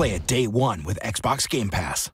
Play it day one with Xbox Game Pass.